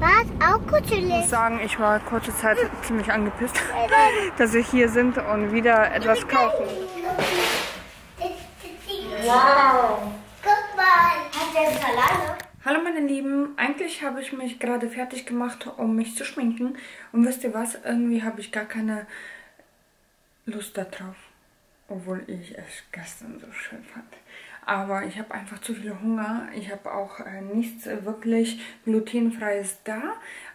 Was? Auch kuschelig? Ich muss sagen, ich war kurze Zeit ziemlich angepisst, dass wir hier sind und wieder etwas kaufen. Wow! Guck mal! Hat der Salade? Hallo meine Lieben, eigentlich habe ich mich gerade fertig gemacht, um mich zu schminken. Und wisst ihr was? Irgendwie habe ich gar keine Lust darauf. Obwohl ich es gestern so schön fand. Aber ich habe einfach zu viel Hunger. Ich habe auch nichts wirklich glutenfreies da.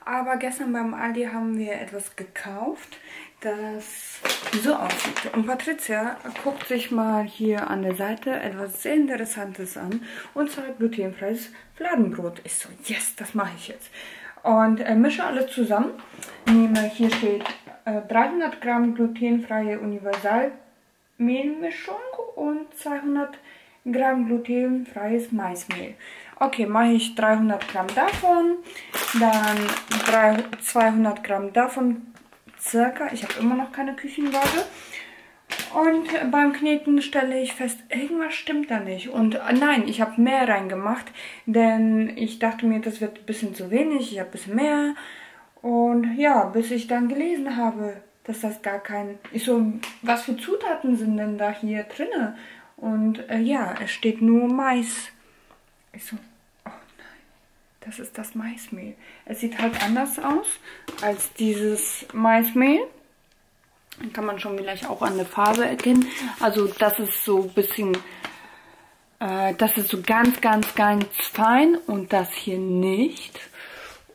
Aber gestern beim Aldi haben wir etwas gekauft, das so aussieht. Und Patricia guckt sich mal hier an der Seite etwas sehr Interessantes an. Und zwar glutenfreies Fladenbrot. Ich so, yes, das mache ich jetzt. Und mische alles zusammen. Nehme, hier steht 300 Gramm glutenfreie Universalmehlmischung und 200 Gramm glutenfreies Maismehl. Okay, mache ich 300 Gramm davon, dann 200 Gramm davon circa. Ich habe immer noch keine Küchenwaage. Und beim Kneten stelle ich fest, irgendwas stimmt da nicht. Und nein, ich habe mehr reingemacht, denn ich dachte mir, das wird ein bisschen zu wenig, ich habe ein bisschen mehr. Und ja, bis ich dann gelesen habe, dass das gar kein... Ich so, was für Zutaten sind denn da hier drinne? Und ja, es steht nur Mais. Ich so, oh nein, das ist das Maismehl. Es sieht halt anders aus als dieses Maismehl. Dann kann man schon vielleicht auch an der Farbe erkennen. Also das ist so ein bisschen, das ist so ganz, ganz, ganz fein und das hier nicht.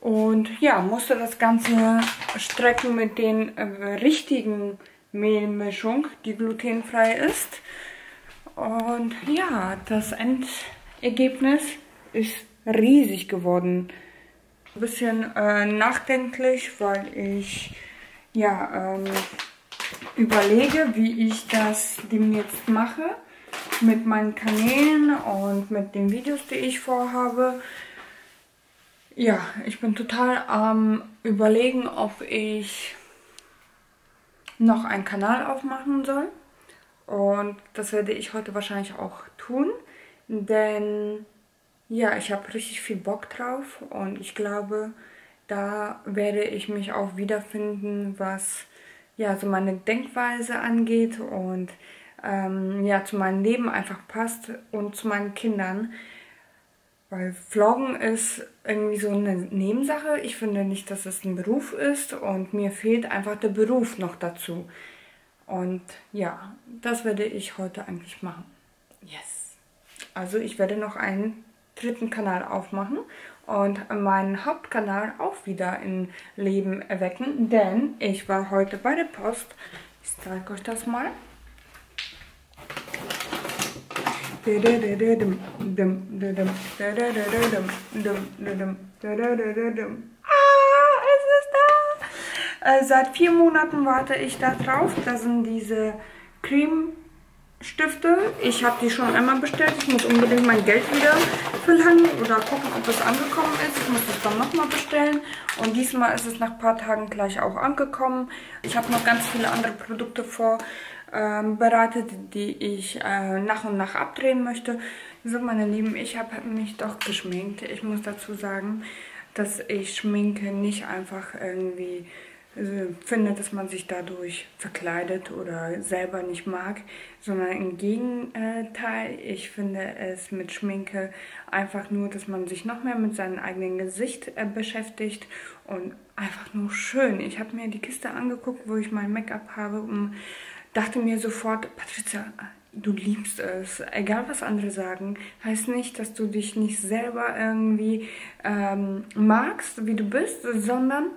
Und ja, musste das Ganze strecken mit den richtigen Mehlmischung, die glutenfrei ist. Und ja, das Endergebnis ist riesig geworden. Ein bisschen nachdenklich, weil ich ja überlege, wie ich das demnächst mache. Mit meinen Kanälen und mit den Videos, die ich vorhabe. Ja, ich bin total am Überlegen, ob ich noch einen Kanal aufmachen soll. Und das werde ich heute wahrscheinlich auch tun, denn ja, ich habe richtig viel Bock drauf und ich glaube, da werde ich mich auch wiederfinden, was ja so meine Denkweise angeht und ja, zu meinem Leben einfach passt und zu meinen Kindern. Weil Vloggen ist irgendwie so eine Nebensache. Ich finde nicht, dass es ein Beruf ist und mir fehlt einfach der Beruf noch dazu. Und ja, das werde ich heute eigentlich machen. Yes! Also ich werde noch einen dritten Kanal aufmachen und meinen Hauptkanal auch wieder in Leben erwecken, denn ich war heute bei der Post. Ich zeige euch das mal. Seit 4 Monaten warte ich da drauf. Das sind diese Cremestifte. Ich habe die schon einmal bestellt. Ich muss unbedingt mein Geld wieder verlangen oder gucken, ob es angekommen ist. Ich muss es dann nochmal bestellen. Und diesmal ist es nach ein paar Tagen gleich auch angekommen. Ich habe noch ganz viele andere Produkte vorbereitet, die ich nach und nach abdrehen möchte. So, meine Lieben, ich habe mich doch geschminkt. Ich muss dazu sagen, dass ich Schminke nicht einfach irgendwie finde, dass man sich dadurch verkleidet oder selber nicht mag, sondern im Gegenteil, ich finde es mit Schminke einfach nur, dass man sich noch mehr mit seinem eigenen Gesicht beschäftigt und einfach nur schön. Ich habe mir die Kiste angeguckt, wo ich mein Make-up habe und dachte mir sofort, Patricia, du liebst es. Egal was andere sagen, heißt nicht, dass du dich nicht selber irgendwie magst, wie du bist, sondern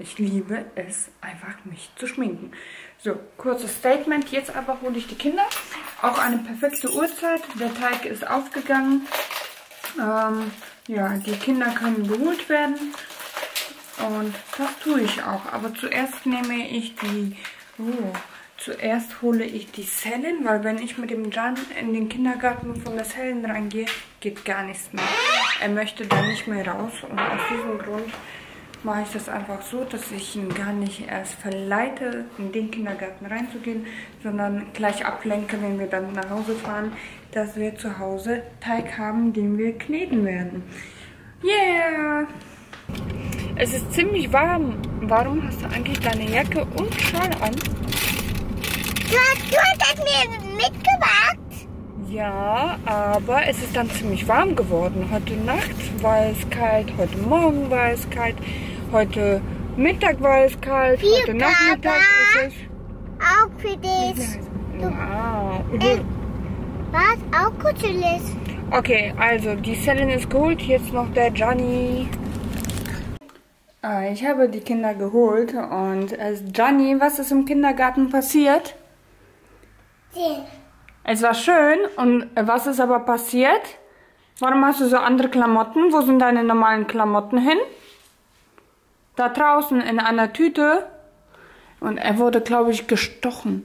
ich liebe es, einfach mich zu schminken. So, kurzes Statement. Jetzt aber hole ich die Kinder. Auch eine perfekte Uhrzeit. Der Teig ist aufgegangen. Ja, die Kinder können geholt werden. Und das tue ich auch. Aber zuerst nehme ich die... Zuerst hole ich die Selin, weil wenn ich mit dem Jan in den Kindergarten von der Selin reingehe, geht gar nichts mehr. Er möchte da nicht mehr raus. Und aus diesem Grund mache ich das einfach so, dass ich ihn gar nicht erst verleite, in den Kindergarten reinzugehen, sondern gleich ablenke, wenn wir dann nach Hause fahren, dass wir zu Hause Teig haben, den wir kneten werden. Yeah! Es ist ziemlich warm. Warum hast du eigentlich deine Jacke und Schal an? Du hast mir mitgemacht. Ja, aber es ist dann ziemlich warm geworden. Heute Nacht war es kalt, heute Morgen war es kalt, heute Mittag war es kalt, heute Nachmittag ist es... Auch für dich. Ja. Was? Auch kuschelig. Okay, also die Selin ist geholt, jetzt noch der Gianni. Ich habe die Kinder geholt und Gianni, was ist im Kindergarten passiert? Ja. Es war schön. Und was ist aber passiert? Warum hast du so andere Klamotten? Wo sind deine normalen Klamotten hin? Da draußen in einer Tüte. Und er wurde, glaube ich, gestochen.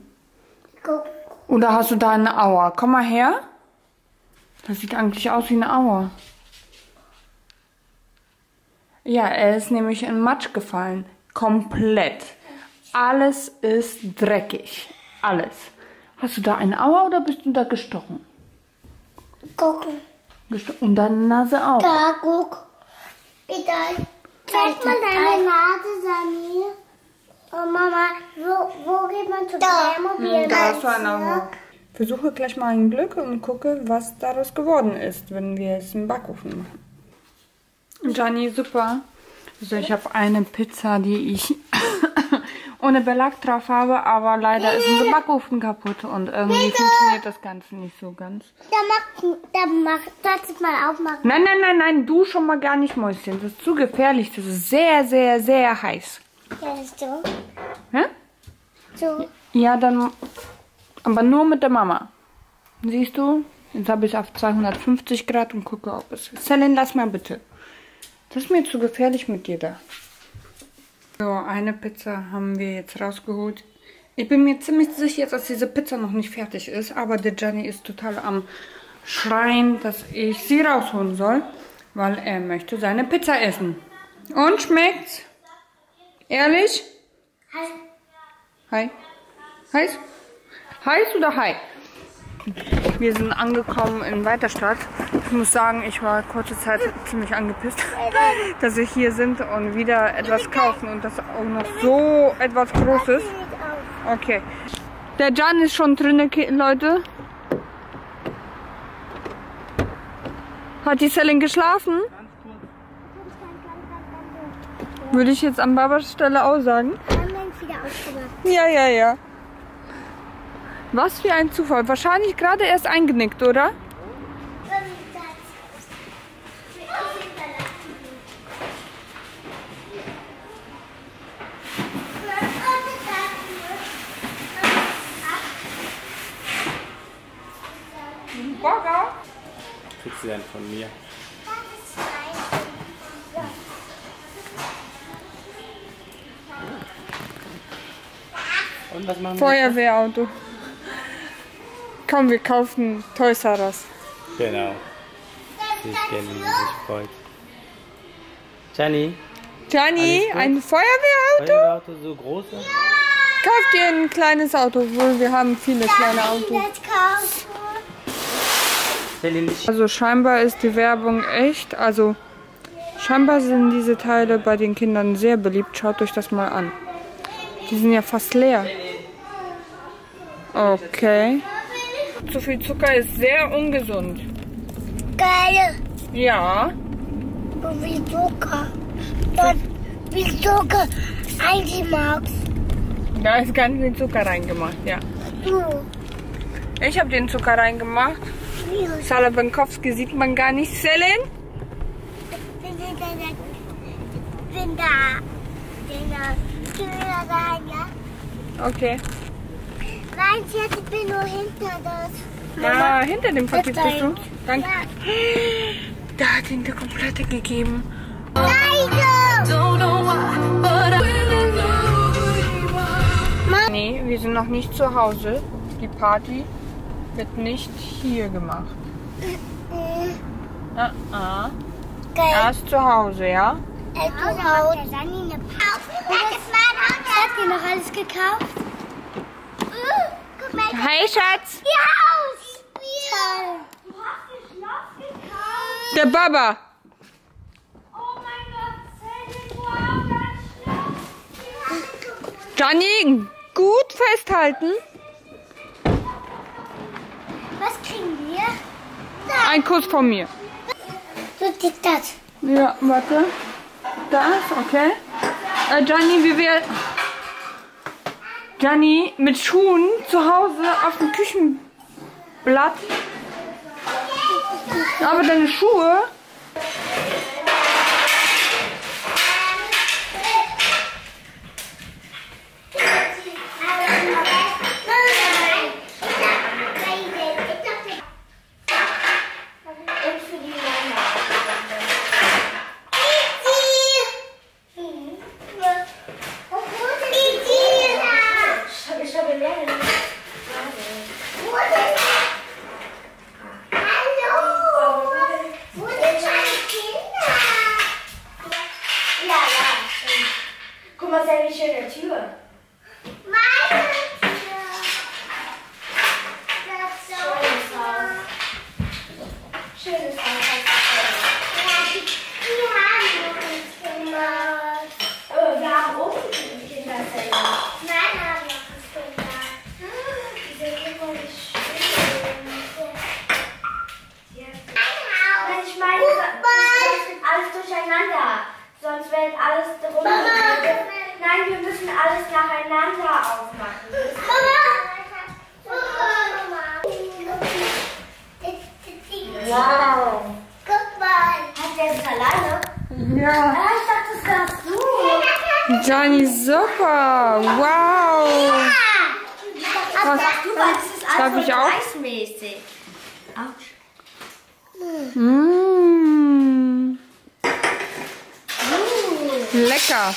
Guck. Oder hast du da eine Aua? Komm mal her. Das sieht eigentlich aus wie eine Aua. Ja, er ist nämlich in Matsch gefallen. Komplett. Alles ist dreckig. Alles. Hast du da eine Aua oder bist du da gestochen? Guck. Und deine Nase auch. Da, guck. Bitte. Zeig mal deine Nase, Samir. Oh, Mama, wo geht man zu Playmobil? Da hast du eine Aua. Versuche gleich mal ein Glück und gucke, was daraus geworden ist, wenn wir es im Backofen machen. Gianni, super. Also ich habe eine Pizza, die ich ohne Belag drauf habe, aber leider ist unser Backofen kaputt und irgendwie funktioniert das Ganze nicht so ganz. Sollst du mal aufmachen. Nein, nein, nein, nein, du schon mal gar nicht, Mäuschen. Das ist zu gefährlich. Das ist sehr, sehr, sehr heiß. Ja, das ist so. Hä? So. Ja, dann... Aber nur mit der Mama. Siehst du? Jetzt habe ich es auf 250 Grad und gucke, ob es... Selin, lass mal bitte. Das ist mir zu gefährlich mit dir da. So, eine Pizza haben wir jetzt rausgeholt. Ich bin mir ziemlich sicher, dass diese Pizza noch nicht fertig ist, aber der Gianni ist total am Schreien, dass ich sie rausholen soll, weil er möchte seine Pizza essen. Und schmeckt's? Ehrlich? Hi. Hi. Heiß? Heiß oder hi? Wir sind angekommen in Weiterstadt. Ich muss sagen, ich war kurze Zeit ziemlich angepisst, dass wir hier sind und wieder etwas kaufen und das auch noch so etwas Großes. Okay. Der Jan ist schon drin, Leute. Hat die Selin geschlafen? Würde ich jetzt an Babas Stelle auch sagen. Ja, ja, ja. Was für ein Zufall. Wahrscheinlich gerade erst eingenickt, oder? Burger? Kriegst du denn von mir? Und was machen wir? Feuerwehrauto. Komm, wir kaufen Toys R Us. Genau. Ich kenne ihn, ich freut. Gianni? Gianni, ein Feuerwehrauto? Feuerwehrauto, so groß? Ja. Kauf dir ein kleines Auto, obwohl wir haben viele kleine Autos. Also scheinbar ist die Werbung echt, also scheinbar sind diese Teile bei den Kindern sehr beliebt. Schaut euch das mal an. Die sind ja fast leer. Okay. Zu viel Zucker ist sehr ungesund. Geil. Ja. Zu viel Zucker. Zu viel Zucker reingemacht. Da ist ganz viel Zucker reingemacht, ja. Ich habe den Zucker reingemacht. Salabankowski sieht man gar nicht. Selin? Ich bin da. Okay. Nein, ich bin nur hinter das. Ah, hinter dem Paket bist du? Danke. Ja. Da hat ihn der komplette gegeben. Nee, wir sind noch nicht zu Hause. Die Party wird nicht hier gemacht. Okay. Erst zu Hause, ja? Erst zu Hause. Habt ihr noch alles gekauft? Hi, Schatz. Ja, aus. Du hast ein Schloss gekauft. Der Baba. Johnny, gut festhalten. Was kriegen wir? Da. Ein Kuss von mir. So tick das. Ja, warte. Das, okay. Johnny, wie wir... Johnny, mit Schuhen zu Hause auf dem Küchenblatt. Aber deine Schuhe... Johnny, super! Wow! Ja! Was sagst du, weil das ist alles so preismäßig. Autsch. Mmh. Lecker!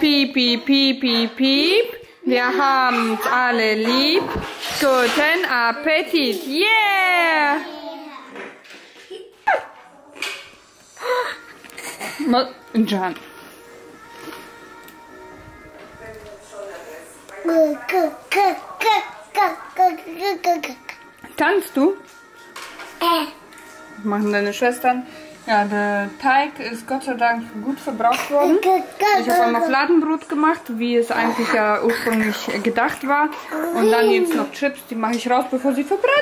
Piep, piep, piep, piep, piep. Wir haben's alle lieb. Guten Appetit! Yeah! John. Tanzt du? Was machen deine Schwestern? Ja, der Teig ist Gott sei Dank gut verbraucht worden. Ich habe einmal Fladenbrot gemacht, wie es eigentlich ja ursprünglich gedacht war. Und dann jetzt noch Chips, die mache ich raus, bevor sie verbrennen.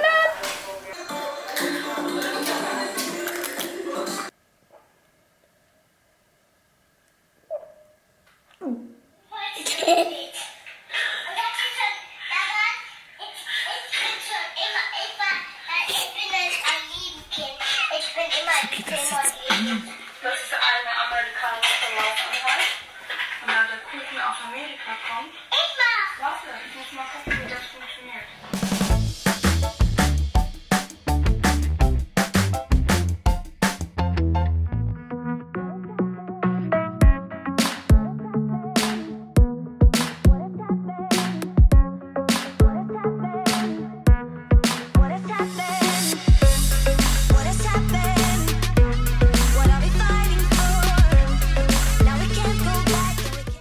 Amerika kommt. Ich mach! Warte, ich muss mal gucken.